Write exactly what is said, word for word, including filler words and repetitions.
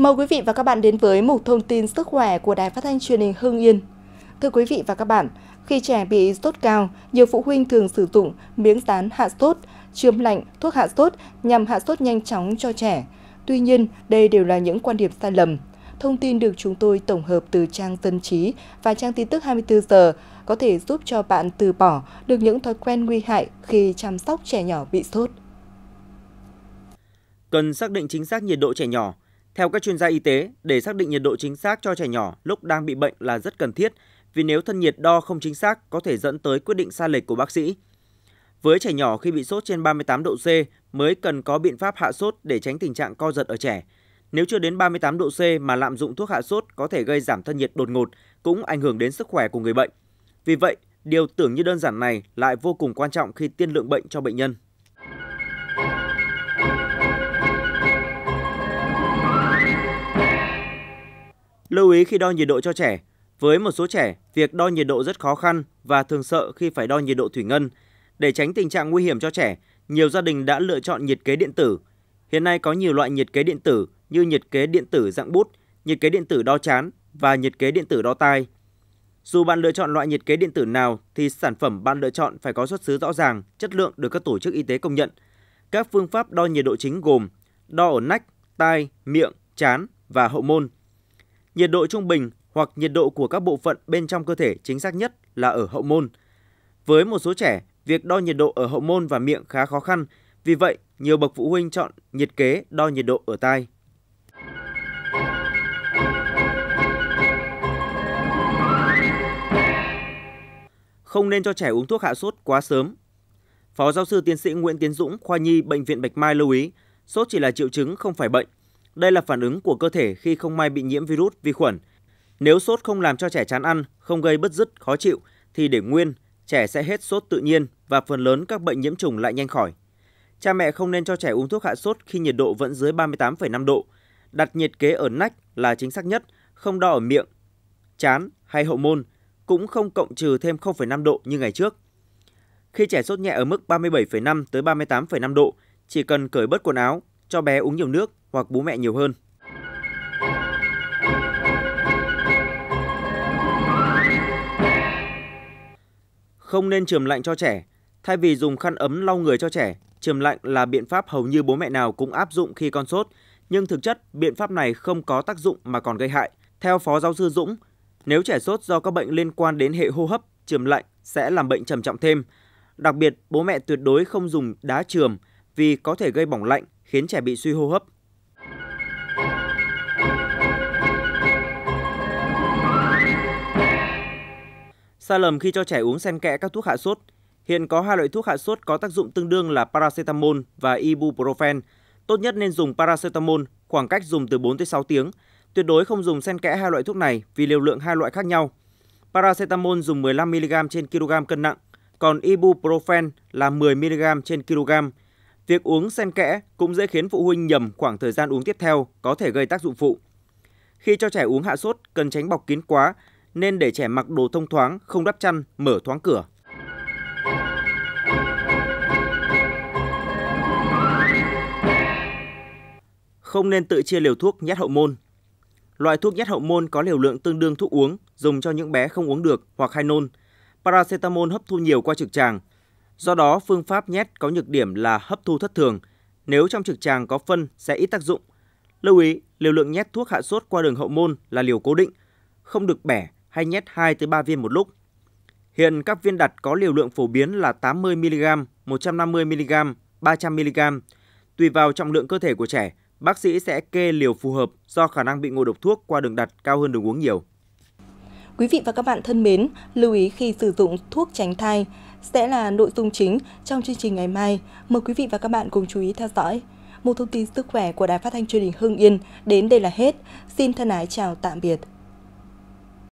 Mời quý vị và các bạn đến với mục thông tin sức khỏe của Đài Phát thanh Truyền hình Hưng Yên. Thưa quý vị và các bạn, khi trẻ bị sốt cao, nhiều phụ huynh thường sử dụng miếng dán hạ sốt, chườm lạnh, thuốc hạ sốt nhằm hạ sốt nhanh chóng cho trẻ. Tuy nhiên, đây đều là những quan điểm sai lầm. Thông tin được chúng tôi tổng hợp từ trang Tân Trí và trang tin tức hai mươi tư giờ có thể giúp cho bạn từ bỏ được những thói quen nguy hại khi chăm sóc trẻ nhỏ bị sốt. Cần xác định chính xác nhiệt độ trẻ nhỏ. Theo các chuyên gia y tế, để xác định nhiệt độ chính xác cho trẻ nhỏ lúc đang bị bệnh là rất cần thiết, vì nếu thân nhiệt đo không chính xác có thể dẫn tới quyết định sai lệch của bác sĩ. Với trẻ nhỏ khi bị sốt trên ba mươi tám độ C mới cần có biện pháp hạ sốt để tránh tình trạng co giật ở trẻ. Nếu chưa đến ba mươi tám độ C mà lạm dụng thuốc hạ sốt có thể gây giảm thân nhiệt đột ngột, cũng ảnh hưởng đến sức khỏe của người bệnh. Vì vậy, điều tưởng như đơn giản này lại vô cùng quan trọng khi tiên lượng bệnh cho bệnh nhân. Lưu ý khi đo nhiệt độ cho trẻ. Với một số trẻ, việc đo nhiệt độ rất khó khăn và thường sợ khi phải đo nhiệt độ thủy ngân. Để tránh tình trạng nguy hiểm cho trẻ, nhiều gia đình đã lựa chọn nhiệt kế điện tử. Hiện nay có nhiều loại nhiệt kế điện tử như nhiệt kế điện tử dạng bút, nhiệt kế điện tử đo trán và nhiệt kế điện tử đo tai. Dù bạn lựa chọn loại nhiệt kế điện tử nào thì sản phẩm bạn lựa chọn phải có xuất xứ rõ ràng, chất lượng được các tổ chức y tế công nhận. Các phương pháp đo nhiệt độ chính gồm đo ở nách, tai, miệng, trán và hậu môn. Nhiệt độ trung bình hoặc nhiệt độ của các bộ phận bên trong cơ thể chính xác nhất là ở hậu môn. Với một số trẻ, việc đo nhiệt độ ở hậu môn và miệng khá khó khăn, vì vậy nhiều bậc phụ huynh chọn nhiệt kế đo nhiệt độ ở tai. Không nên cho trẻ uống thuốc hạ sốt quá sớm. Phó giáo sư tiến sĩ Nguyễn Tiến Dũng, khoa nhi Bệnh viện Bạch Mai lưu ý, sốt chỉ là triệu chứng không phải bệnh. Đây là phản ứng của cơ thể khi không may bị nhiễm virus, vi khuẩn. Nếu sốt không làm cho trẻ chán ăn, không gây bứt rứt, khó chịu thì để nguyên, trẻ sẽ hết sốt tự nhiên và phần lớn các bệnh nhiễm trùng lại nhanh khỏi. Cha mẹ không nên cho trẻ uống thuốc hạ sốt khi nhiệt độ vẫn dưới ba mươi tám phẩy năm độ. Đặt nhiệt kế ở nách là chính xác nhất, không đo ở miệng, trán hay hậu môn, cũng không cộng trừ thêm không phẩy năm độ như ngày trước. Khi trẻ sốt nhẹ ở mức ba mươi bảy phẩy năm tới ba mươi tám phẩy năm độ, chỉ cần cởi bớt quần áo, cho bé uống nhiều nước hoặc bú mẹ nhiều hơn. Không nên chườm lạnh cho trẻ. Thay vì dùng khăn ấm lau người cho trẻ, chườm lạnh là biện pháp hầu như bố mẹ nào cũng áp dụng khi con sốt, nhưng thực chất biện pháp này không có tác dụng mà còn gây hại. Theo Phó giáo sư Dũng, nếu trẻ sốt do các bệnh liên quan đến hệ hô hấp, chườm lạnh sẽ làm bệnh trầm trọng thêm. Đặc biệt, bố mẹ tuyệt đối không dùng đá chườm vì có thể gây bỏng lạnh, khiến trẻ bị suy hô hấp. Sai lầm khi cho trẻ uống xen kẽ các thuốc hạ sốt. Hiện có hai loại thuốc hạ sốt có tác dụng tương đương là paracetamol và ibuprofen. Tốt nhất nên dùng paracetamol, khoảng cách dùng từ bốn tới sáu tiếng. Tuyệt đối không dùng xen kẽ hai loại thuốc này vì liều lượng hai loại khác nhau. Paracetamol dùng mười lăm mi-li-gam trên ki-lô-gam cân nặng, còn ibuprofen là mười mi-li-gam trên ki-lô-gam. Việc uống xen kẽ cũng dễ khiến phụ huynh nhầm khoảng thời gian uống tiếp theo, có thể gây tác dụng phụ. Khi cho trẻ uống hạ sốt, cần tránh bọc kín quá, nên để trẻ mặc đồ thông thoáng, không đắp chăn, mở thoáng cửa. Không nên tự chia liều thuốc nhét hậu môn. Loại thuốc nhét hậu môn có liều lượng tương đương thuốc uống, dùng cho những bé không uống được hoặc hay nôn. Paracetamol hấp thu nhiều qua trực tràng. Do đó, phương pháp nhét có nhược điểm là hấp thu thất thường. Nếu trong trực tràng có phân sẽ ít tác dụng. Lưu ý, liều lượng nhét thuốc hạ sốt qua đường hậu môn là liều cố định, không được bẻ hay nhét hai tới ba viên một lúc. Hiện các viên đặt có liều lượng phổ biến là tám mươi mi-li-gam, một trăm năm mươi mi-li-gam, ba trăm mi-li-gam. Tùy vào trọng lượng cơ thể của trẻ, bác sĩ sẽ kê liều phù hợp do khả năng bị ngộ độc thuốc qua đường đặt cao hơn đường uống nhiều. Quý vị và các bạn thân mến, lưu ý khi sử dụng thuốc tránh thai sẽ là nội dung chính trong chương trình ngày mai. Mời quý vị và các bạn cùng chú ý theo dõi. Một thông tin sức khỏe của Đài Phát thanh Truyền hình Hưng Yên đến đây là hết. Xin thân ái chào tạm biệt.